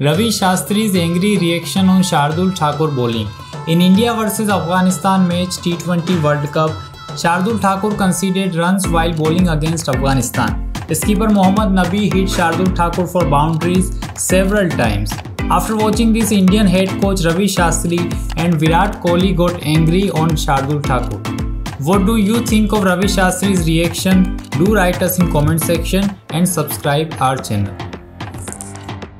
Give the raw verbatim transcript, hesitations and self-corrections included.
Ravi Shastri's angry reaction on Shardul Thakur bowling. In India versus Afghanistan match T twenty World Cup, Shardul Thakur conceded runs while bowling against Afghanistan. Skipper Mohammad Nabi hit Shardul Thakur for boundaries several times. After watching this, Indian head coach Ravi Shastri and Virat Kohli got angry on Shardul Thakur. What do you think of Ravi Shastri's reaction? Do write us in comment section and subscribe our channel.